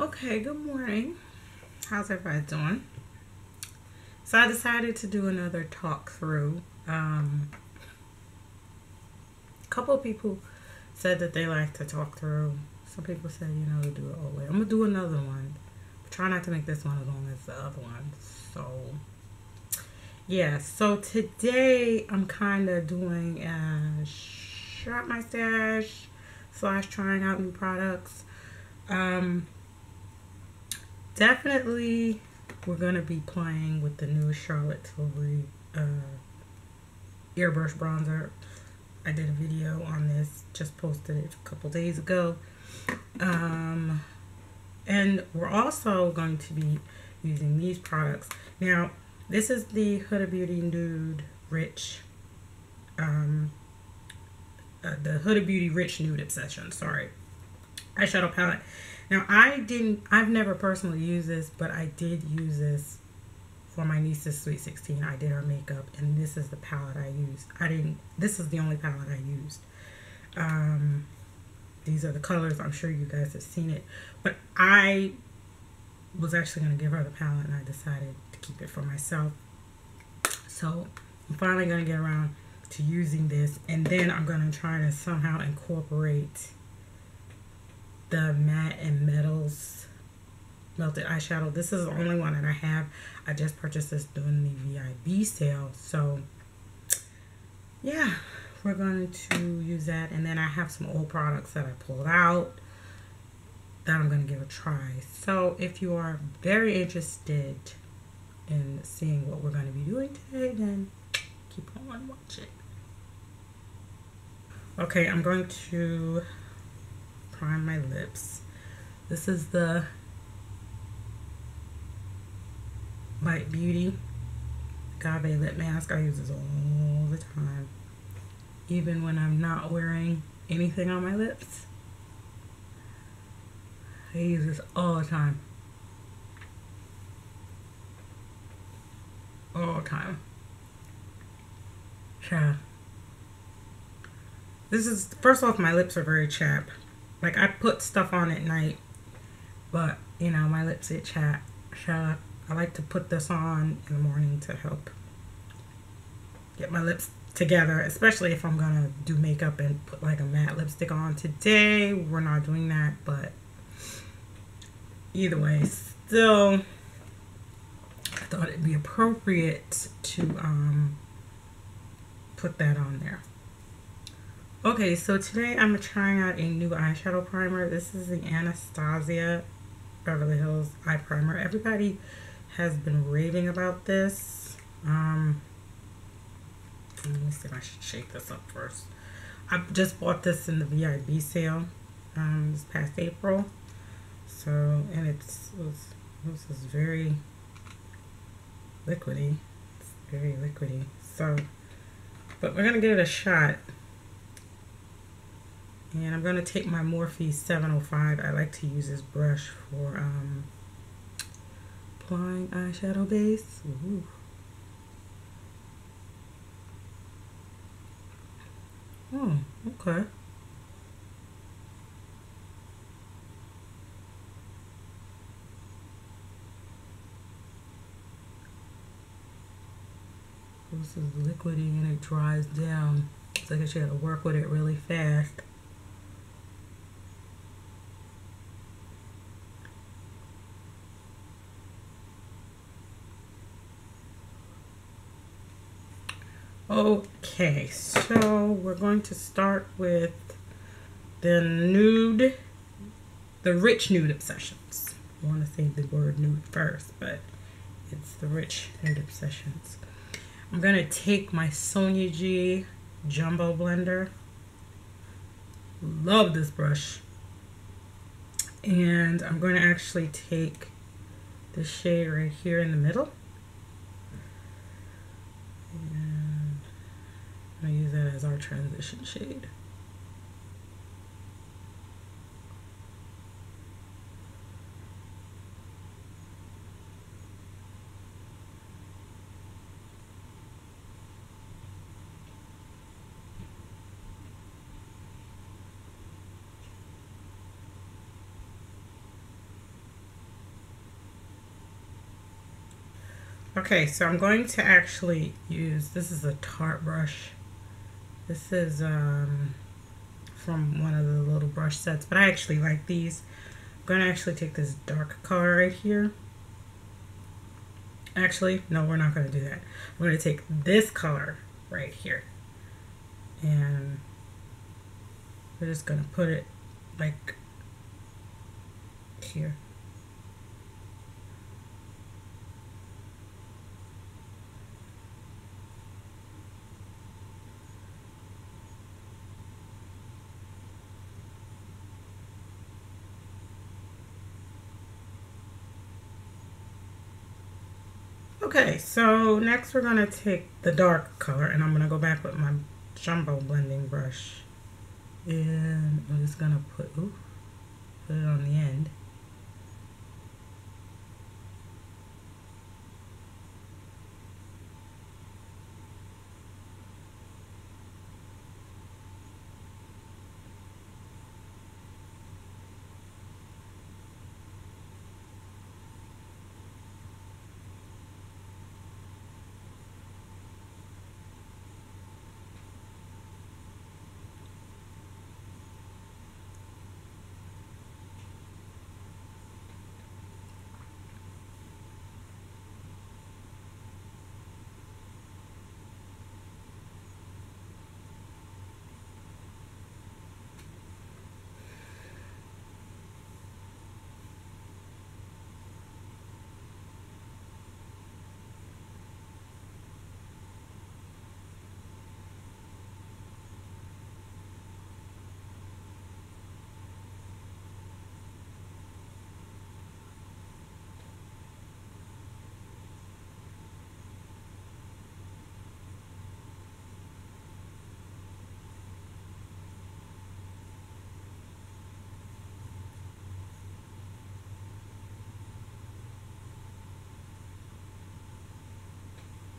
Okay, good morning. How's everybody doing? So I decided to do another talk through. A couple of people said that they like to talk through. Some people said, you know, to do it all the way. I'm going to do another one. Try not to make this one as long as the other one. So, yeah. So today I'm kind of doing a shop my stash / trying out new products. Definitely we're going to be playing with the new Charlotte Tilbury airbrush bronzer. I did a video on this, just posted it a couple days ago. And we're also going to be using these products. Now, this is the Huda Beauty Nude Rich, the Huda Beauty Rich Nude Obsession, sorry, eyeshadow palette. Now, I've never personally used this, but I did use this for my niece's Sweet 16. I did her makeup, and this is the palette I used. This is the only palette I used. These are the colors. I'm sure you guys have seen it. But I was actually going to give her the palette, and I decided to keep it for myself. So I'm finally going to get around to using this. And then I'm going to try to somehow incorporate the Matte and Metals melted eyeshadow. This is the only one that I have. I just purchased this during the VIB sale. So, yeah. We're going to use that, and then I have some old products that I pulled out that I'm going to give a try. So if you are very interested in seeing what we're going to be doing today, then keep on watching. Okay, I'm going to prime my lips. This is the Bite Beauty Agave Lip Mask. I use this all the time. Even when I'm not wearing anything on my lips. I use this all the time. All the time. Yeah. This is, first off, my lips are very chapped. Like, I put stuff on at night, but, you know, my lips get chapped. Yeah. I like to put this on in the morning to help get my lips together, especially if I'm gonna do makeup and put like a matte lipstick on. Today we're not doing that, but either way, still I thought it'd be appropriate to put that on there. Okay, so today I'm trying out a new eyeshadow primer. This is the Anastasia Beverly Hills eye primer. Everybody has been raving about this. Let me see if I should shake this up first. I just bought this in the VIB sale this past April. So, and it was very liquidy. It's very liquidy. So, but we're going to give it a shot. And I'm going to take my Morphe 705. I like to use this brush for applying eyeshadow base. Ooh. Oh, okay. This is liquidy and it dries down. It's like I should have to work with it really fast. Okay, so we're going to start with the nude, the Rich Nude Obsessions. I want to say the word nude first, but it's the Rich Nude Obsessions. I'm going to take my Sonya G Jumbo Blender. Love this brush. And I'm going to actually take the shade right here in the middle. I use that as our transition shade. Okay, so I'm going to actually use, this is a Tarte brush. This is from one of the little brush sets, but I actually like these. I'm going to actually take this dark color right here. Actually, no, we're not going to do that. I'm going to take this color right here. And we're just going to put it like here. Okay, so next we're going to take the dark color, and I'm going to go back with my jumbo blending brush, and we're just going to put it on the end.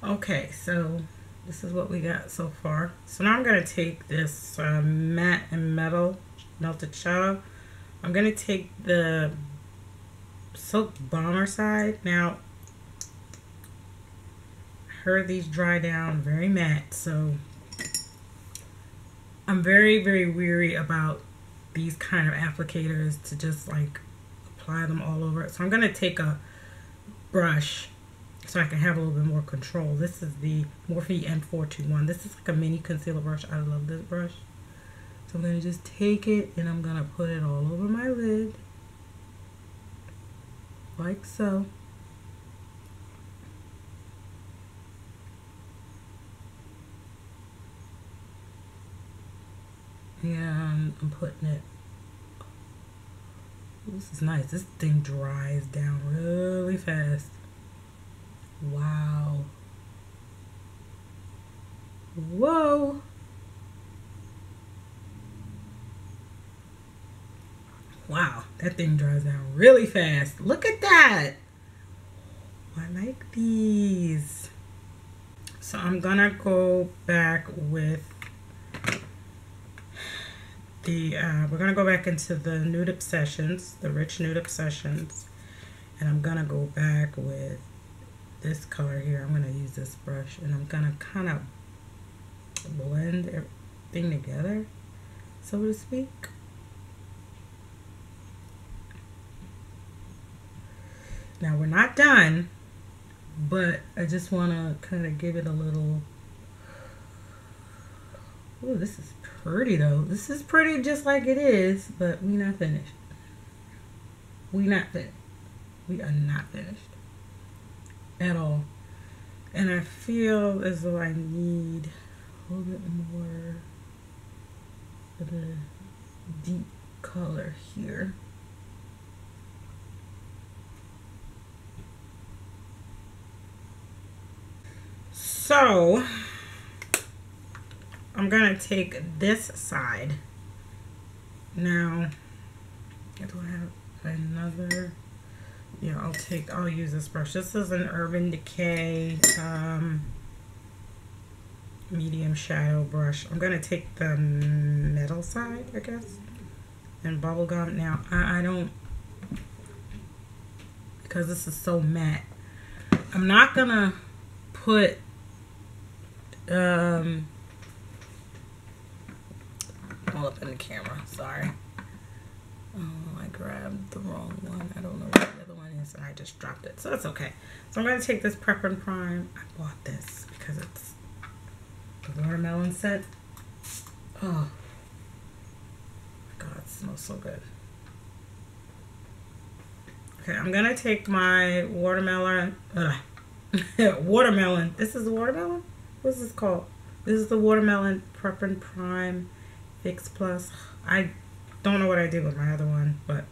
Okay, so this is what we got so far. So now I'm going to take this Matte and Metal Melted Shadow. I'm going to take the Silk Bomber side. Now, I heard these dry down very matte, so I'm very, very weary about these kind of applicators to just like apply them all over. So I'm going to take a brush so I can have a little bit more control. This is the Morphe M421. This is like a mini concealer brush. I love this brush. So I'm going to just take it and I'm going to put it all over my lid. Like so. And I'm putting it. Ooh, this is nice. This thing dries down really fast. Wow. Whoa. Wow, that thing dries down really fast. Look at that. I like these. So I'm gonna go back with the, we're gonna go back into the Nude Obsessions, the Rich Nude Obsessions. And I'm gonna go back with this color here. I'm going to use this brush and I'm going to kind of blend everything together, so to speak. Now we're not done, but I just want to kind of give it a little. Oh, this is pretty though. This is pretty just like it is, but we're not finished. We're not finished. We are not finished at all. And I feel as though I need a little bit more of the deep color here. So I'm gonna take this side. Now, do I have another? Yeah, I'll use this brush. This is an Urban Decay medium shadow brush. I'm going to take the metal side, I guess, and bubblegum. Now, I don't, because this is so matte, I'm not gonna put all up in the camera, sorry. I grabbed the wrong one. I don't know where the other one is and I just dropped it, so that's okay. So I'm gonna take this Prep and Prime. I bought this because it's the watermelon set. Oh my god, it smells so good. Okay, I'm gonna take my watermelon. Watermelon. This is the watermelon? What's this called? This is the watermelon Prep and Prime Fix Plus. I don't know what I did with my other one, but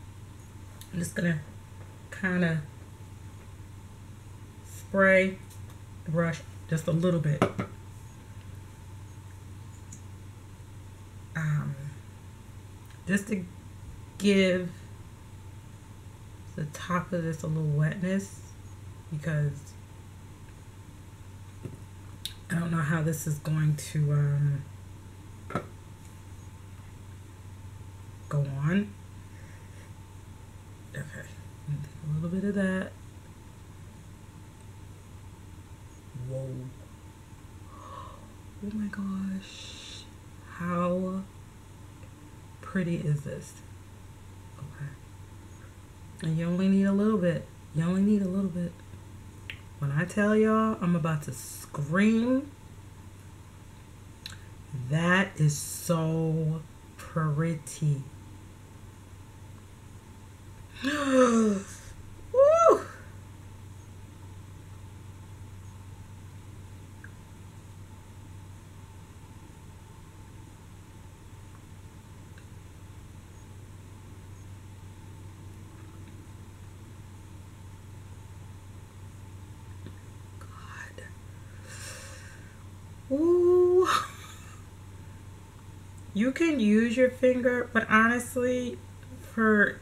I'm just gonna kind of spray the brush just a little bit. Just to give the top of this a little wetness, because I don't know how this is going to go on. Okay, a little bit of that. Whoa. Oh my gosh. How pretty is this? Okay. And you only need a little bit. You only need a little bit. When I tell y'all, I'm about to scream. That is so pretty. Woo! Ooh. You can use your finger, but honestly, for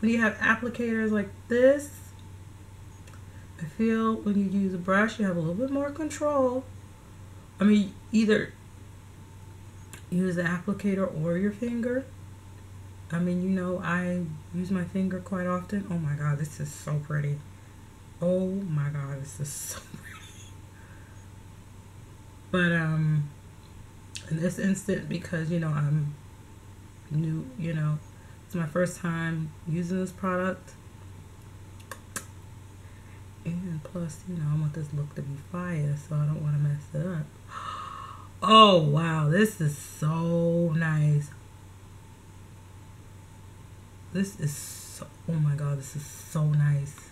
when you have applicators like this, I feel when you use a brush, you have a little bit more control. I mean, either use the applicator or your finger. I mean, you know, I use my finger quite often. Oh my god, this is so pretty. Oh my god, this is so pretty. But in this instant, because you know I'm new, you know, it's my first time using this product, and plus, you know, I want this look to be fire, so I don't want to mess it up. Oh wow, this is so nice. This is so, oh my god, this is so nice.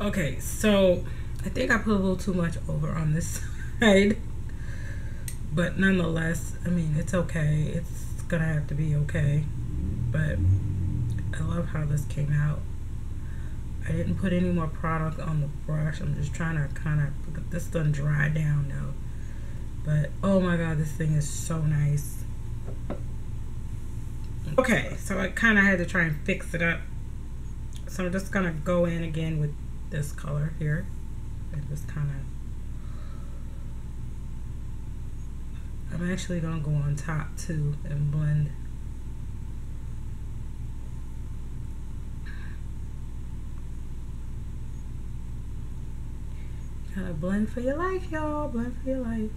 Okay, so I think I put a little too much over on this side, but nonetheless, I mean, it's okay. It's gonna have to be okay, but I love how this came out. I didn't put any more product on the brush. I'm just trying to kind of get this done, dry down though. But oh my god, this thing is so nice. Okay, so I kind of had to try and fix it up. So I'm just gonna go in again with this color here and just kind of, I'm actually gonna go on top too and blend. Kind of blend for your life, y'all, blend for your life.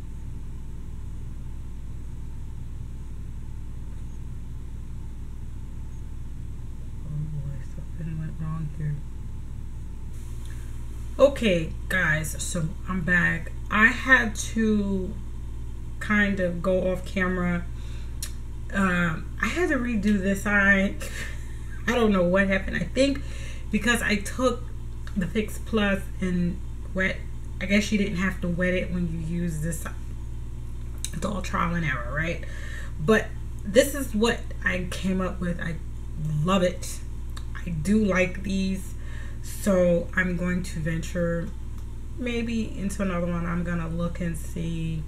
Oh boy, something went wrong here. Okay guys, so I'm back. I had to kind of go off camera. I had to redo this eye. I don't know what happened. I think because I took the Fix Plus and wet, I guess you didn't have to wet it when you use this. It's all trial and error, right? But this is what I came up with. I love it. I do like these. So I'm going to venture maybe into another one. I'm gonna look and see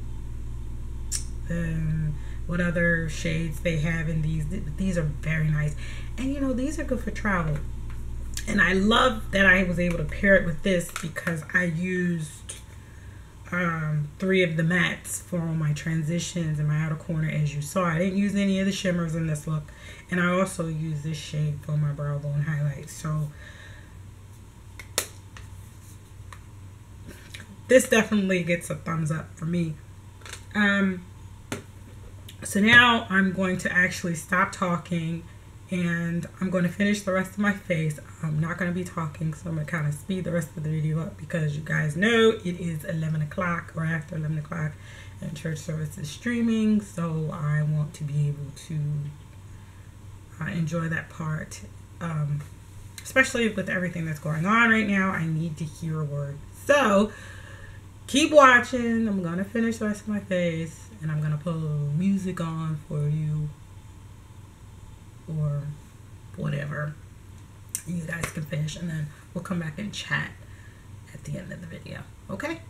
what other shades they have in these. These are very nice. And you know, these are good for travel. And I love that I was able to pair it with this because I used three of the mattes for all my transitions in my outer corner, as you saw. I didn't use any of the shimmers in this look. And I also used this shade for my brow bone highlights. So this definitely gets a thumbs up for me. So now I'm going to actually stop talking and I'm going to finish the rest of my face. I'm not going to be talking, so I'm going to kind of speed the rest of the video up because you guys know it is 11 o'clock or after 11 o'clock and church service is streaming. So I want to be able to enjoy that part. Especially with everything that's going on right now, I need to hear a word. So keep watching. I'm going to finish the rest of my face and I'm going to put a little music on for you or whatever. You guys can finish and then we'll come back and chat at the end of the video. Okay?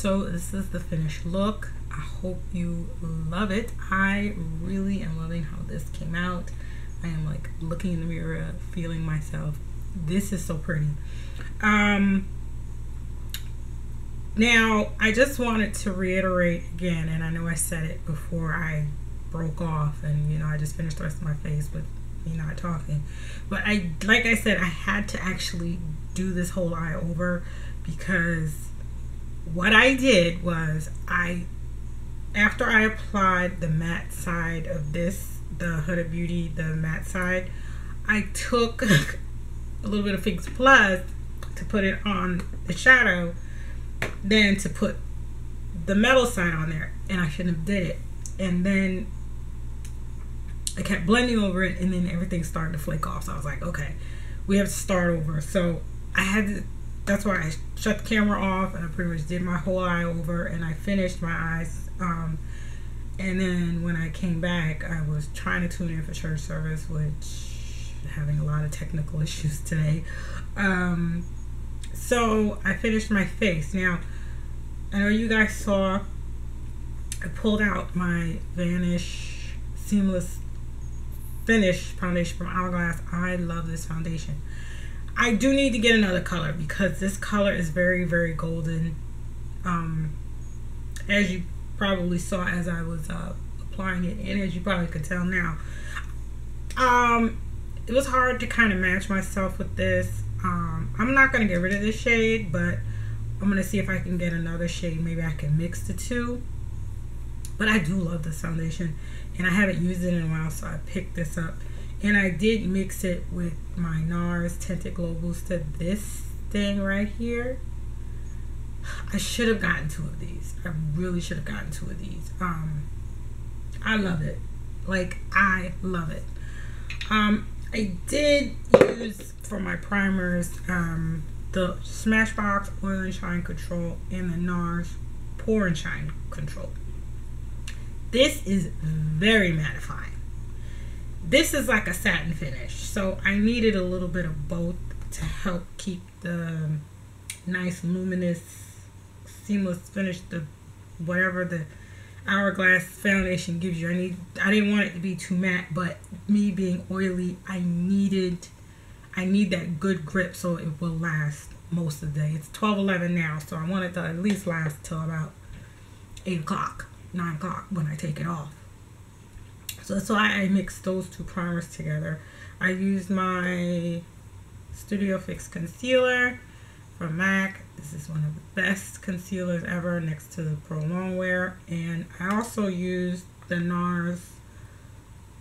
So this is the finished look. I hope you love it. I really am loving how this came out. I am like looking in the mirror, feeling myself. This is so pretty. Now, I just wanted to reiterate again, and I know I said it before I broke off and, you know, I just finished the rest of my face with me not talking. But I, like I said, I had to actually do this whole eye over because what I did was after I applied the matte side of this, the Huda Beauty, the matte side, I took a little bit of Fix Plus to put it on the shadow, then to put the metal side on there, and I shouldn't have did it. And then I kept blending over it, and then everything started to flake off. So I was like, okay, we have to start over. So I had to, that's why I shut the camera off, and I pretty much did my whole eye over, and I finished my eyes. And then when I came back, I was trying to tune in for church service, which having a lot of technical issues today. So I finished my face. Now, I know you guys saw I pulled out my Vanish Seamless Finish foundation from Hourglass. I love this foundation. I do need to get another color because this color is very, very golden. As you probably saw as I was applying it, and as you probably could tell now, it was hard to kind of match myself with this. I'm not going to get rid of this shade, but I'm going to see if I can get another shade. Maybe I can mix the two. But I do love this foundation, and I haven't used it in a while, so I picked this up. And I did mix it with my NARS Tinted Glow Booster, this thing right here. I should have gotten two of these. I really should have gotten two of these. I love it. Like, I love it. I did use for my primers the Smashbox Oil and Shine Control and the NARS Pore and Shine Control. This is very mattifying. This is like a satin finish, so I needed a little bit of both to help keep the nice luminous seamless finish, the whatever the Hourglass foundation gives you. I didn't want it to be too matte, but me being oily, I need that good grip so it will last most of the day. It's 12:11 now, so I want it to at least last till about 8 o'clock, 9 o'clock when I take it off. So that's why I mixed those two primers together. I used my Studio Fix Concealer from MAC. This is one of the best concealers ever next to the Pro Longwear. And I also used the NARS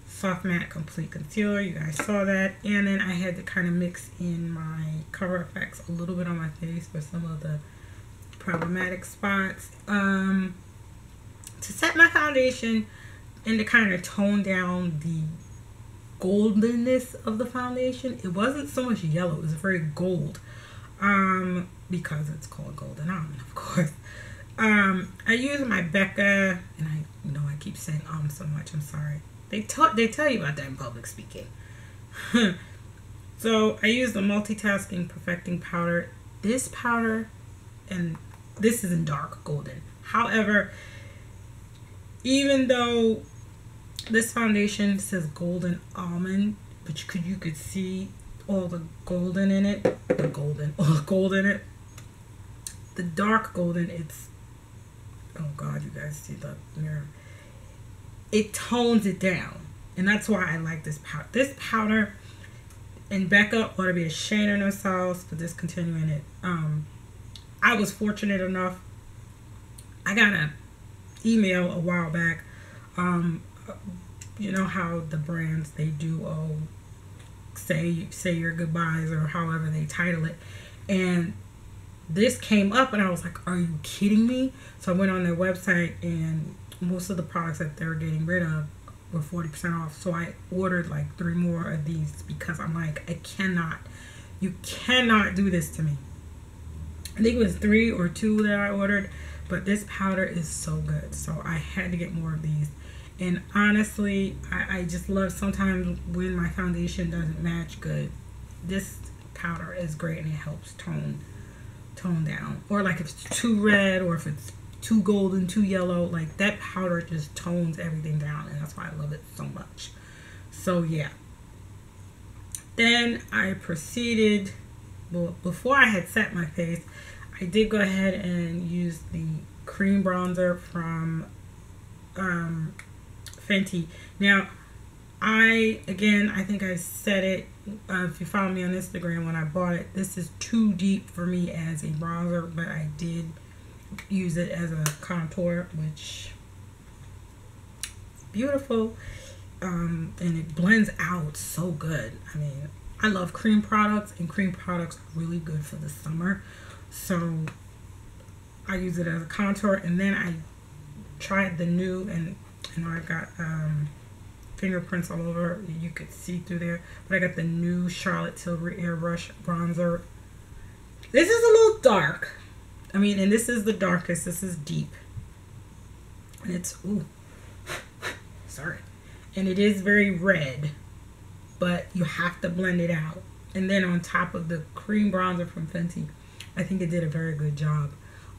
Soft Matte Complete Concealer. You guys saw that. And then I had to kind of mix in my Cover FX a little bit on my face for some of the problematic spots. To set my foundation and to kind of tone down the goldenness of the foundation. It wasn't so much yellow, it was very gold, because it's called Golden Almond, of course. I use my Becca, and I know I keep saying so much, I'm sorry. They tell you about that in public speaking. So I use the Multitasking Perfecting Powder. This powder, and this is in dark golden. However, even though this foundation says Golden Almond, but you could see all the golden in it, the dark golden, it's, oh God, you guys see the mirror, it tones it down, and that's why I like this powder. This powder and Becca ought to be ashamed of themselves for discontinuing it. I was fortunate enough, I got a email a while back. You know how the brands, they do say your goodbyes or however they title it, and this came up and I was like, are you kidding me? So I went on their website, and most of the products that they're getting rid of were 40% off, so I ordered like 3 more of these because I'm like, you cannot do this to me. I think it was 3 or 2 that I ordered. But this powder is so good, so I had to get more of these. And honestly, I just love sometimes when my foundation doesn't match good. This powder is great, and it helps tone tone down, or like if it's too red or if it's too golden, too yellow, like that powder just tones everything down, and that's why I love it so much. So yeah, then I proceeded, well, before I had set my face, I did go ahead and use the cream bronzer from Fenty. Now, I think I said it, if you follow me on Instagram when I bought it, this is too deep for me as a bronzer, but I did use it as a contour, which is beautiful, and it blends out so good. I mean, I love cream products, and cream products are really good for the summer, so I use it as a contour. And then I tried the new, and you know, I got fingerprints all over, you could see through there, but I got the new Charlotte Tilbury airbrush bronzer. This is a little dark, I mean, and this is the darkest, this is deep, and it's ooh, sorry, and it is very red, but you have to blend it out. And then on top of the cream bronzer from Fenty, I think it did a very good job.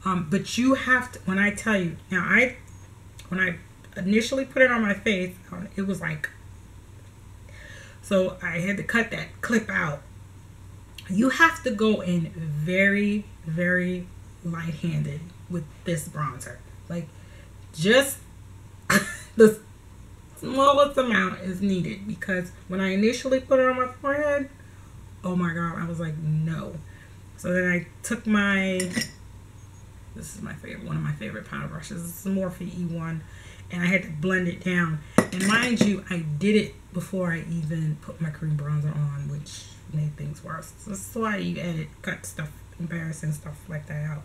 But you have to, when I tell you, now when I initially put it on my face, it was like, so I had to cut that clip out. You have to go in very, very light-handed with this bronzer, like just the smallest amount is needed, because when I initially put it on my forehead, oh my god, I was like no. So then I took my, this is my favorite, one of my favorite powder brushes, it's Morphe E1, and I had to blend it down. And mind you, I did it before I even put my cream bronzer on, which made things worse. So that's why you edit, cut stuff, embarrassing stuff like that out.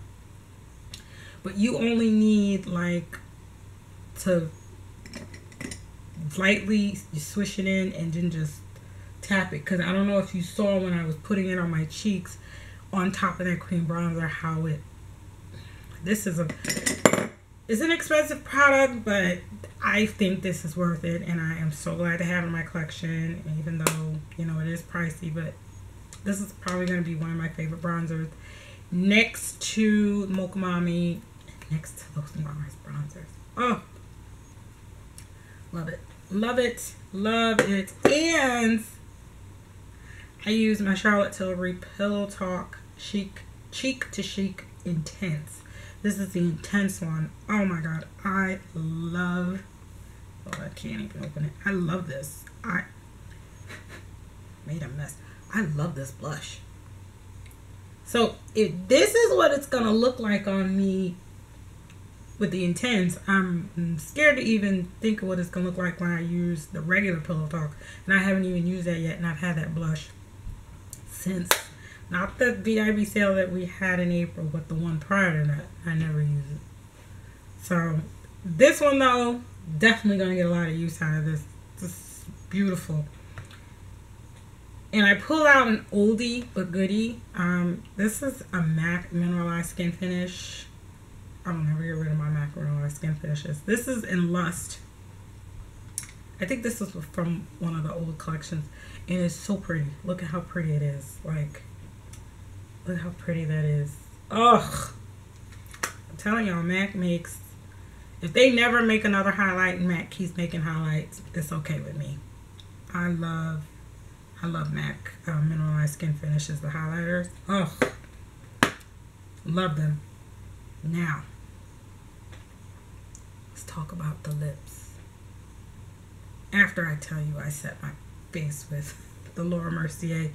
But you only need like to lightly swish it in and then just tap it. Because I don't know if you saw when I was putting it on my cheeks on top of that cream bronzer how it, this is a, it's an expensive product, but I think this is worth it, and I am so glad to have it in my collection, even though, you know, it is pricey, but this is probably going to be one of my favorite bronzers next to Mokomami, next to those NARS bronzers. Oh, love it, love it, love it. And I use my Charlotte Tilbury Pillow Talk Chic, Cheek to Chic Intense. This is the intense one. Oh my god, I love, oh, I can't even open it. I love this. I made a mess. I love this blush. So if this is what it's gonna look like on me with the intense, I'm scared to even think of what it's gonna look like when I use the regular Pillow Talk, and I haven't even used that yet, and I've had that blush since, not the VIB sale that we had in April, but the one prior to that. I never used it. So this one though, definitely gonna get a lot of use out of this. This is beautiful. And I pulled out an oldie but goodie. This is a MAC mineralized skin finish. I will never get rid of my MAC mineralized skin finishes. This is in Lust. I think this is from one of the old collections, and it's so pretty. Look at how pretty it is. Like, look how pretty that is. Ugh. I'm telling y'all, MAC makes, if they never make another highlight, MAC keeps making highlights, it's okay with me. I love MAC mineralized skin finishes, the highlighters. Ugh. Love them. Now, let's talk about the lips. After I tell you I set my face with the Laura Mercier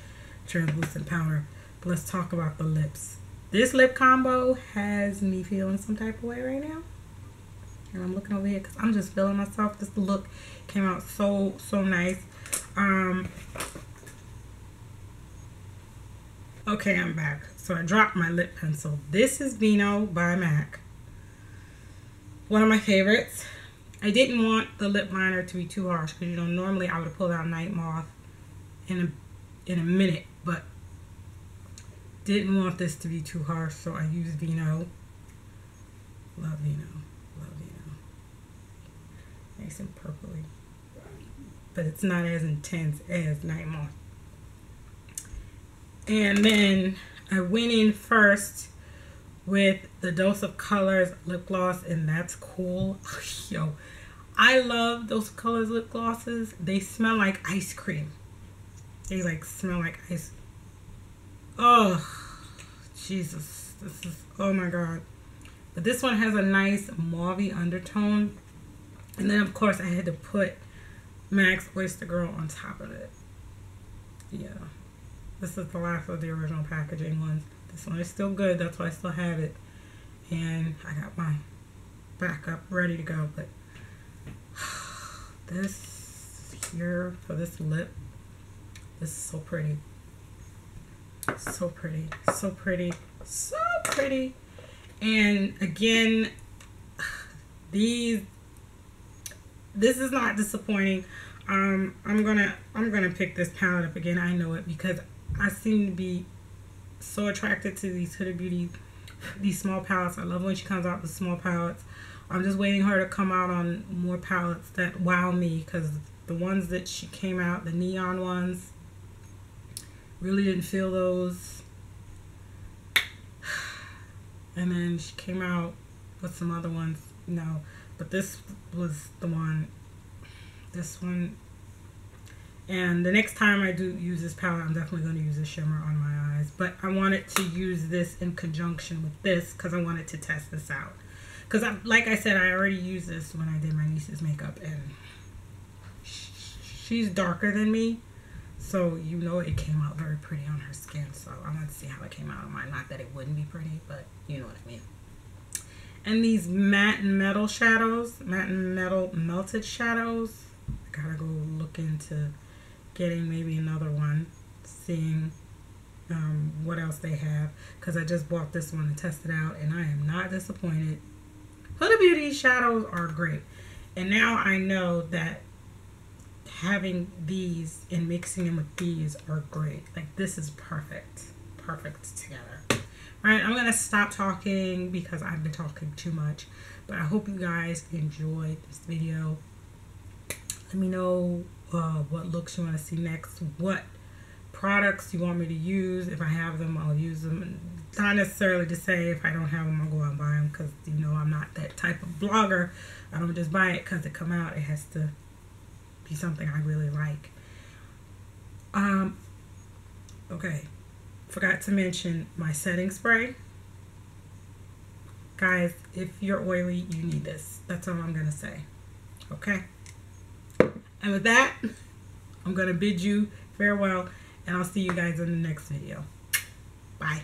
translucent powder, let's talk about the lips. This lip combo has me feeling some type of way right now, and I'm looking over here because I'm just feeling myself. This look came out so nice. Okay, I'm back. So I dropped my lip pencil. This is Vino by MAC, one of my favorites. I didn't want the lip liner to be too harsh because, you know, normally I would have pulled out Night Moth in a minute, but didn't want this to be too harsh, so I used Vino. Love Vino. Love Vino. Nice and purpley. But it's not as intense as Night Moth. And then I went in first with the Dose of Colors lip gloss, and that's cool. Yo, I love Dose of Colors lip glosses. They smell like ice cream. They like smell like ice. Oh, Jesus. This is, oh my God. But this one has a nice mauve undertone. And then, of course, I had to put MAC's Oyster Girl on top of it. Yeah. This is the last of the original packaging ones. This one is still good. That's why I still have it. And I got my backup ready to go. But this here for this lip, this is so pretty. So pretty. So pretty. So pretty. And again, this is not disappointing. I'm gonna pick this palette up again. I know it because I seem to be so attracted to these Huda Beauty, these small palettes. I love when she comes out with small palettes. I'm just waiting her to come out on more palettes that wow me, because the ones that she came out, the neon ones, really didn't feel those. And then she came out with some other ones, you know, but this was the one, this one. And the next time I do use this palette, I'm definitely going to use a shimmer on my eyes. But I wanted to use this in conjunction with this because I wanted to test this out. Because, like I said, I already used this when I did my niece's makeup. And she's darker than me. So, you know, it came out very pretty on her skin. So, I wanted to see how it came out on mine. Not that it wouldn't be pretty, but you know what I mean. And these matte and metal shadows. Matte and metal melted shadows. I gotta go look into getting maybe another one, seeing what else they have, because I just bought this one and tested out and I am not disappointed. Huda Beauty shadows are great, and now I know that having these and mixing them with these are great. Like, this is perfect together. All right, I'm gonna stop talking because I've been talking too much, but I hope you guys enjoyed this video. Let me know what looks you want to see next, what products you want me to use. If I have them, I'll use them. And not necessarily to say if I don't have them, I'll go out and buy them, because, you know, I'm not that type of blogger. I don't just buy it because it come out. It has to be something I really like. Okay, forgot to mention my setting spray. Guys, if you're oily, you need this. That's all I'm going to say. Okay? And with that, I'm going to bid you farewell, and I'll see you guys in the next video. Bye.